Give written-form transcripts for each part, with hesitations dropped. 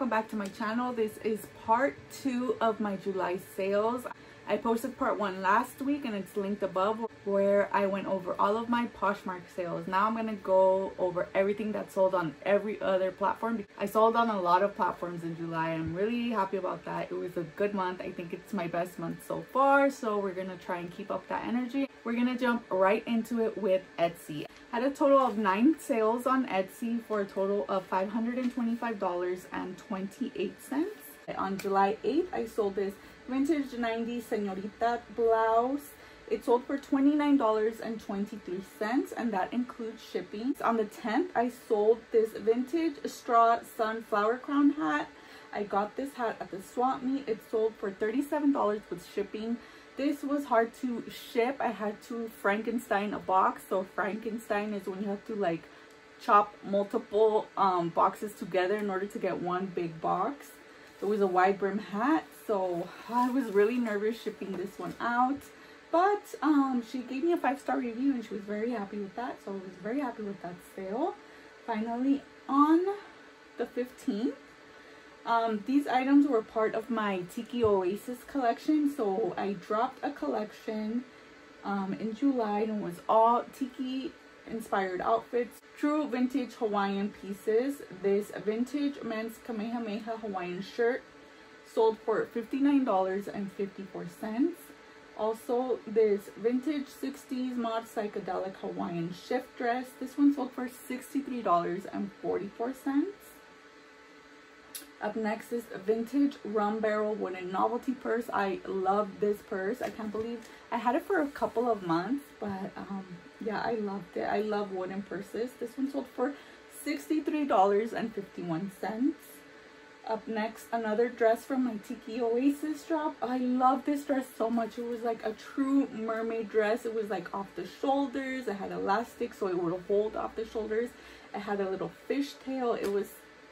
welcome back to my channel. This is part two of my July sales. I posted part one last week and it's linked above where I went over all of my Poshmark sales. Now I'm gonna go over everything that sold on every other platform. I sold on a lot of platforms in July. I'm really happy about that. It was a good month. I think it's my best month so far. So we're gonna try and keep up that energy. We're gonna jump right into it with Etsy. I had a total of 9 sales on Etsy for a total of $525.28. On July 8th, I sold this vintage 90s Señorita blouse. It sold for $29.23 and that includes shipping. On the 10th, I sold this vintage straw sunflower crown hat. I got this hat at the swap meet. It sold for $37 with shipping. This was hard to ship. I had to Frankenstein a box. So Frankenstein is when you have to like chop multiple boxes together in order to get one big box. It was a wide brim hat, so I was really nervous shipping this one out, but she gave me a 5-star review and she was very happy with that, so I was very happy with that sale. Finally, on the 15th, these items were part of my Tiki Oasis collection, so I dropped a collection in July and it was all Tiki inspired outfits, true vintage Hawaiian pieces. This vintage men's Kamehameha Hawaiian shirt sold for $59.54. Also, this vintage 60s mod psychedelic Hawaiian shift dress. This one sold for $63.44. Up next is a vintage rum barrel wooden novelty purse. I love this purse. I can't believe I had it for a couple of months, but yeah, I loved it. I love wooden purses. This one sold for $63.51. Up next, another dress from my Tiki Oasis drop. I love this dress so much. It was like a true mermaid dress. It was like off the shoulders. It had elastic so it would hold off the shoulders. It had a little fishtail. It was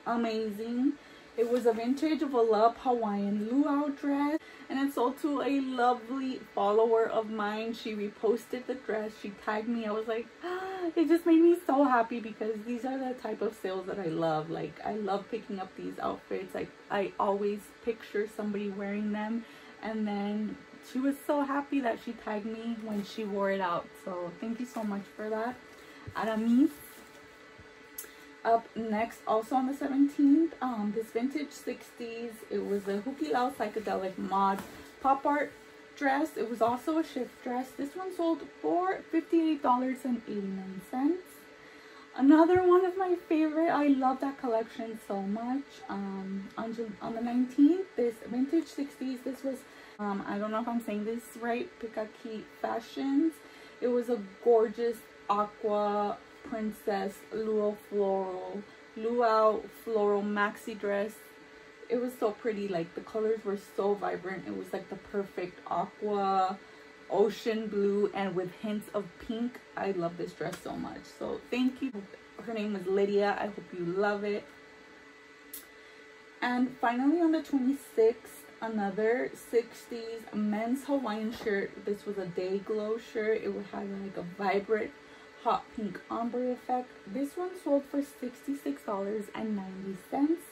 amazing. It was a vintage Volup Hawaiian luau dress and it sold to a lovely follower of mine. She reposted the dress. She tagged me. I was like, ah, it just made me so happy because these are the type of sales that I love. Like, I love picking up these outfits. Like, I always picture somebody wearing them. And then she was so happy that she tagged me when she wore it out. So thank you so much for that, Aramis. Up next, also on the 17th, this vintage 60s, it was a Hukilau psychedelic mod pop art dress. It was also a shift dress. This one sold for $58.89. Another one of my favorite. I love that collection so much. On the 19th, this vintage 60s, this was I don't know if I'm saying this right, Pika-Ki fashions. It was a gorgeous aqua princess luau floral maxi dress. It was so pretty. Like, the colors were so vibrant. It was like the perfect aqua, ocean blue, and with hints of pink. I love this dress so much, so thank you. Her name was Lydia. I hope you love it. And finally, on the 26th, another 60s men's Hawaiian shirt. This was a day glow shirt. It had like a vibrant hot pink ombre effect. This one sold for $66.90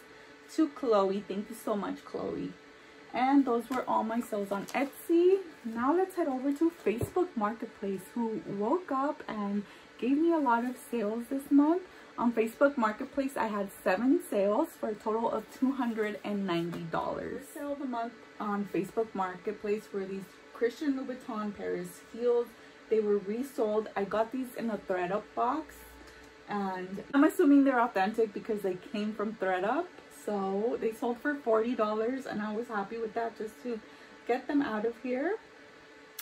to Chloe. Thank you so much, Chloe. And those were all my sales on Etsy. Now let's head over to Facebook Marketplace, who woke up and gave me a lot of sales this month. On Facebook Marketplace, I had 7 sales for a total of $290. The sale of the month on Facebook Marketplace were these Christian Louboutin Paris heels. They were resold. I got these in a ThredUp box and I'm assuming they're authentic because they came from ThredUp. So they sold for $40 and I was happy with that just to get them out of here.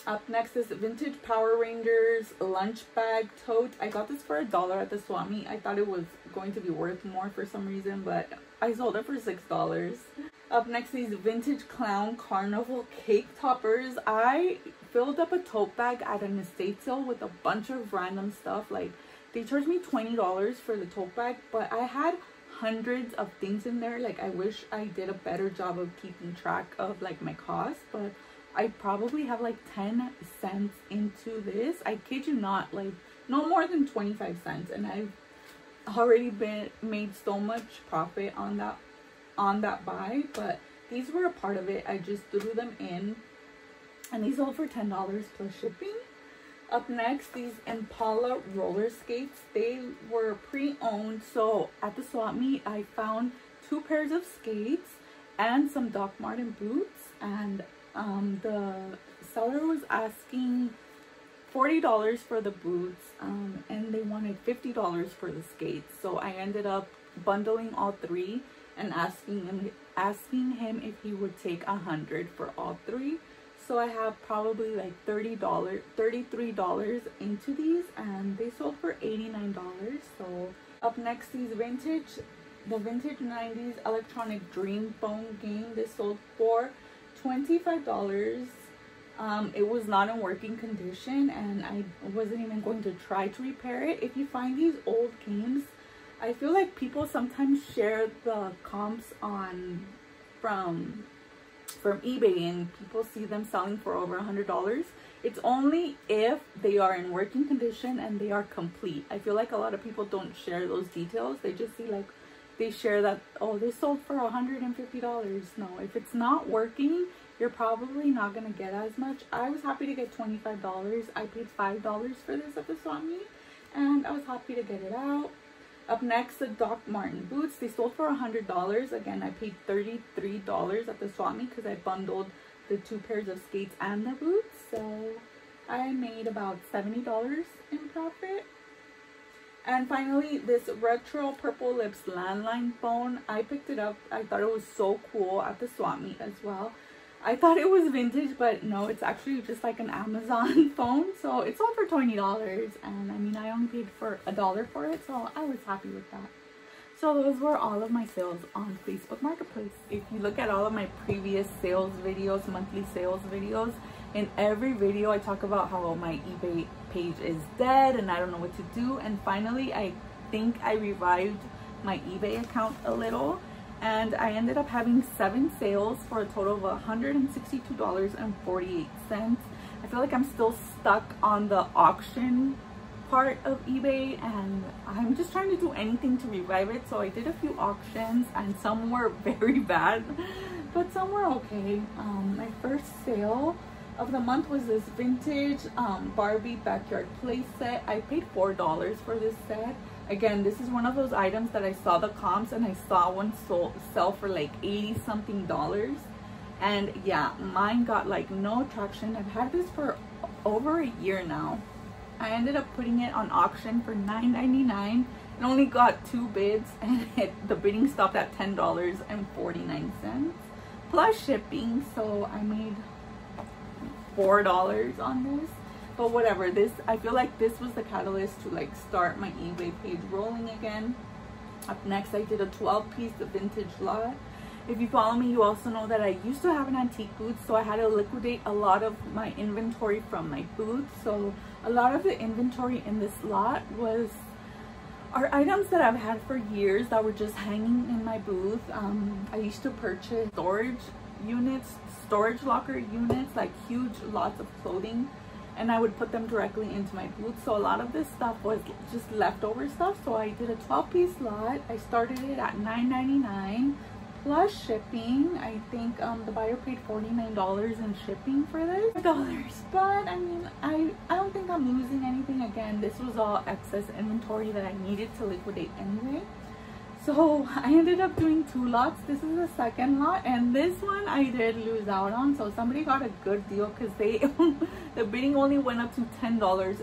Up next is vintage Power Rangers lunch bag tote. I got this for $1 at the swap meet. I thought it was going to be worth more for some reason, but I sold it for $6. Up next, these vintage clown carnival cake toppers. I filled up a tote bag at an estate sale with a bunch of random stuff. Like, they charged me $20 for the tote bag, but I had hundreds of things in there. Like, I wish I did a better job of keeping track of like my costs, but I probably have like 10 cents into this. I kid you not, like no more than 25 cents, and I've already made so much profit on that on that buy, but these were a part of it. I just threw them in, and these sold for $10 plus shipping. Up next, these Impala roller skates. They were pre-owned, so at the swap meet, I found two pairs of skates and some Doc Marten boots, and the seller was asking $40 for the boots, and they wanted $50 for the skates. So I ended up bundling all three and asking him if he would take $100 for all three. So I have probably like $33 into these, and they sold for $89. So up next, these vintage 90s electronic dream phone game. This sold for $25. It was not in working condition, and I wasn't even going to try to repair it. If you find these old games, I feel like people sometimes share the comps on from eBay, and people see them selling for over $100. It's only if they are in working condition and they are complete. I feel like a lot of people don't share those details. They just see, like, they share that, oh, they sold for $150. No, if it's not working, you're probably not going to get as much. I was happy to get $25. I paid $5 for this at the swap meet, and I was happy to get it out. Up next, the Doc Marten boots. They sold for $100. Again, I paid $33 at the swap meet because I bundled the two pairs of skates and the boots. So I made about $70 in profit. And finally, this retro Purple Lips landline phone. I picked it up. I thought it was so cool at the swap meet as well. I thought it was vintage, but no, it's actually just like an Amazon phone. So it sold for $20, and I mean, I only paid for $1 for it, so I was happy with that. So those were all of my sales on Facebook Marketplace. If you look at all of my previous sales videos, monthly sales videos, in every video I talk about how my eBay page is dead and I don't know what to do. And finally, I think I revived my eBay account a little, and I ended up having 7 sales for a total of $162.48. I feel like I'm still stuck on the auction part of eBay, and I'm just trying to do anything to revive it. So I did a few auctions, and some were very bad, but some were okay. My first sale of the month was this vintage Barbie backyard play set. I paid $4 for this set. Again, this is one of those items that I saw the comps, and I saw one sell for like 80 something dollars, and yeah, mine got like no traction. I've had this for over a year now. I ended up putting it on auction for $9.99 and only got 2 bids, and the bidding stopped at $10.49 plus shipping, so I made $4 on this. But whatever, this, I feel like this was the catalyst to like start my eBay page rolling again. Up next, I did a 12-piece vintage lot. If you follow me, you also know that I used to have an antique booth, so I had to liquidate a lot of my inventory from my booth. So a lot of the inventory in this lot are items that I've had for years that were just hanging in my booth. I used to purchase storage locker units, like huge lots of clothing, and I would put them directly into my booth. So a lot of this stuff was just leftover stuff. So I did a 12-piece lot. I started it at $9.99 plus shipping. I think the buyer paid $49 in shipping for this. But I mean, I don't think I'm losing anything. Again, this was all excess inventory that I needed to liquidate anyway. So I ended up doing 2 lots. This is the second lot, and this one I did lose out on. So somebody got a good deal because the bidding only went up to $10.50,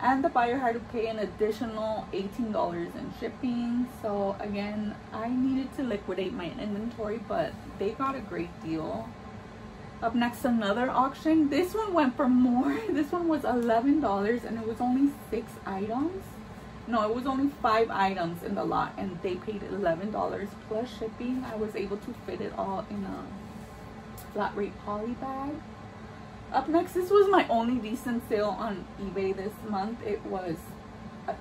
and the buyer had to pay an additional $18 in shipping. So again, I needed to liquidate my inventory, but they got a great deal. Up next, another auction. This one went for more. This one was $11, and it was only 6 items. No, it was only 5 items in the lot, and they paid $11 plus shipping. I was able to fit it all in a flat rate poly bag. Up next, this was my only decent sale on eBay this month. It was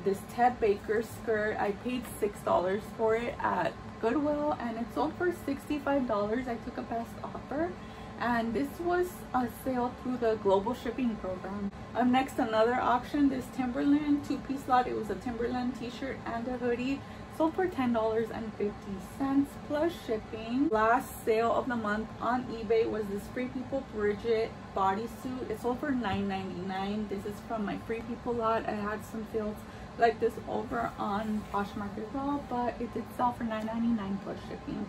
this Ted Baker skirt. I paid $6 for it at Goodwill, and it sold for $65. I took a best offer, and this was a sale through the global shipping program. Up next, another auction, this Timberland 2-piece lot. It was a Timberland t-shirt and a hoodie. sold for $10.50 plus shipping. Last sale of the month on eBay was this Free People Bridget bodysuit. It sold for $9.99. This is from my Free People lot. I had some sales like this over on Poshmark as well, but it did sell for $9.99 plus shipping.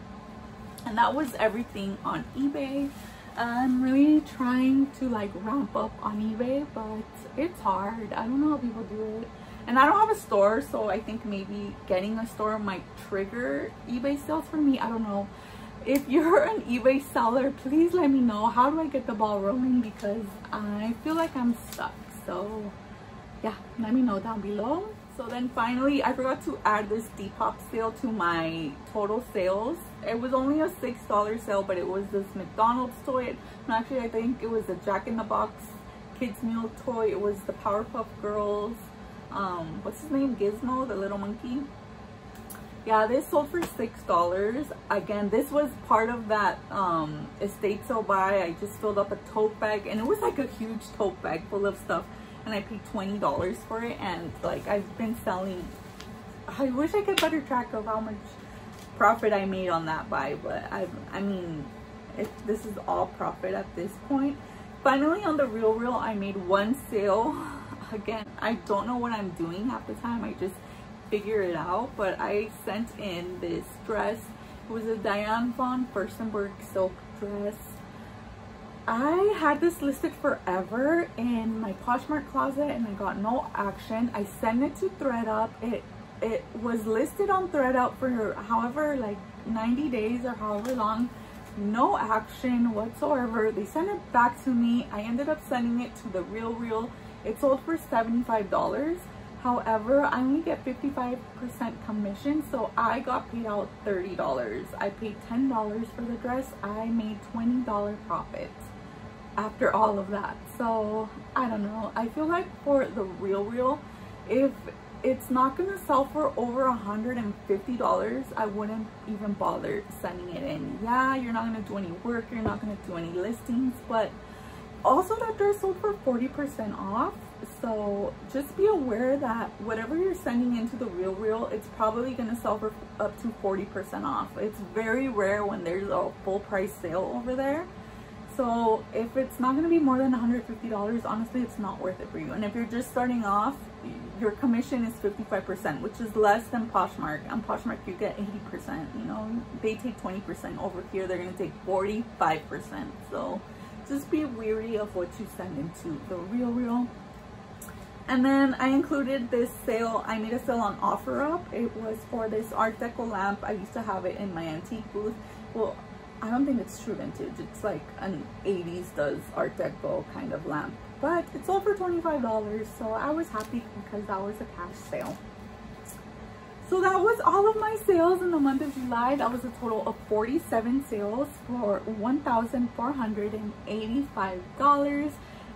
And that was everything on eBay. I'm really trying to like ramp up on eBay, but it's hard. I don't know how people do it. And I don't have a store, so I think maybe getting a store might trigger eBay sales for me. I don't know. If you're an eBay seller, please let me know. How do I get the ball rolling? Because I feel like I'm stuck. So yeah, let me know down below. So then finally, I forgot to add this Depop sale to my total sales. It was only a $6 sale, but it was this McDonald's toy. No, actually, I think it was a Jack in the Box kids meal toy. It was the Powerpuff Girls. What's his name? Gizmo, the little monkey. Yeah, this sold for $6. Again, this was part of that estate sale buy. I just filled up a tote bag, and it was like a huge tote bag full of stuff. And I paid $20 for it, and like I've been selling. I wish I could better track of how much profit I made on that buy, but I mean, this is all profit at this point. Finally, on The Real Real, I made one sale. Again, I don't know what I'm doing half the time. I just figure it out. But I sent in this dress. It was a Diane von Furstenberg silk dress. I had this listed forever in my Poshmark closet, and I got no action. I sent it to ThredUp. It was listed on ThredUp for however, like 90 days or however long. No action whatsoever. They sent it back to me. I ended up sending it to The Real Real. It sold for $75. However, I only get 55% commission, so I got paid out $30. I paid $10 for the dress. I made $20 profit after all of that. So I don't know, I feel like for The Real Real, if it's not gonna sell for over $150, I wouldn't even bother sending it in. Yeah, you're not gonna do any work, you're not gonna do any listings, but also that dress sold for 40% off. So just be aware that whatever you're sending into The Real Real, it's probably gonna sell for up to 40% off. It's very rare when there's a full price sale over there. So if it's not going to be more than $150, honestly, it's not worth it for you. And if you're just starting off, your commission is 55%, which is less than Poshmark. On Poshmark, you get 80%. You know, they take 20%. Over here, they're going to take 45%. So just be wary of what you send into The Real Real. And then I included this sale. I made a sale on OfferUp. It was for this Art Deco lamp. I used to have it in my antique booth. Well, I don't think it's true vintage. It's like an 80s does Art Deco kind of lamp, but it sold for $25, so I was happy because that was a cash sale. So that was all of my sales in the month of July. That was a total of 47 sales for $1,485.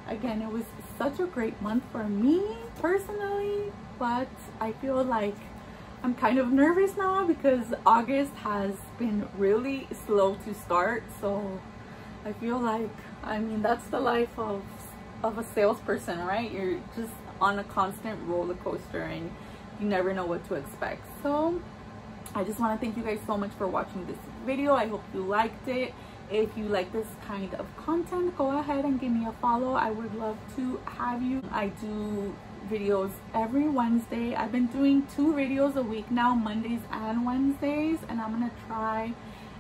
Again, it was such a great month for me personally, but I feel like I'm kind of nervous now because August has been really slow to start. So I feel like, I mean, that's the life of a salesperson, right? You're just on a constant roller coaster and you never know what to expect. So I just want to thank you guys so much for watching this video. I hope you liked it. If you like this kind of content, go ahead and give me a follow. I would love to have you. I do videos every Wednesday. I've been doing 2 videos a week now, Mondays and Wednesdays, and I'm gonna try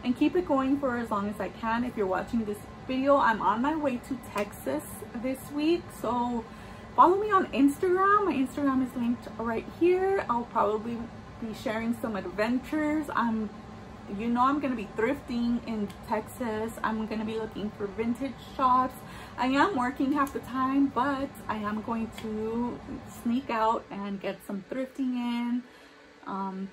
and keep it going for as long as I can. If you're watching this video, I'm on my way to Texas this week, so follow me on Instagram. My Instagram is linked right here. I'll probably be sharing some adventures. I'm gonna be thrifting in Texas. I'm gonna be looking for vintage shops. I am working half the time, but I am going to sneak out and get some thrifting in,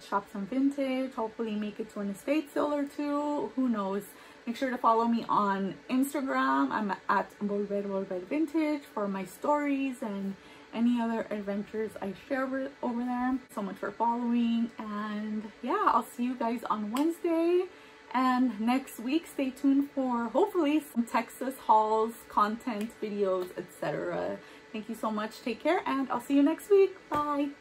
shop some vintage, hopefully make it to an estate sale or two, who knows. Make sure to follow me on Instagram. I'm at volver vintage for my stories and any other adventures I share over there. So much for following, and yeah, I'll see you guys on Wednesday and next week. Stay tuned for hopefully some Texas hauls, content, videos, etc. Thank you so much. Take care, and I'll see you next week. Bye.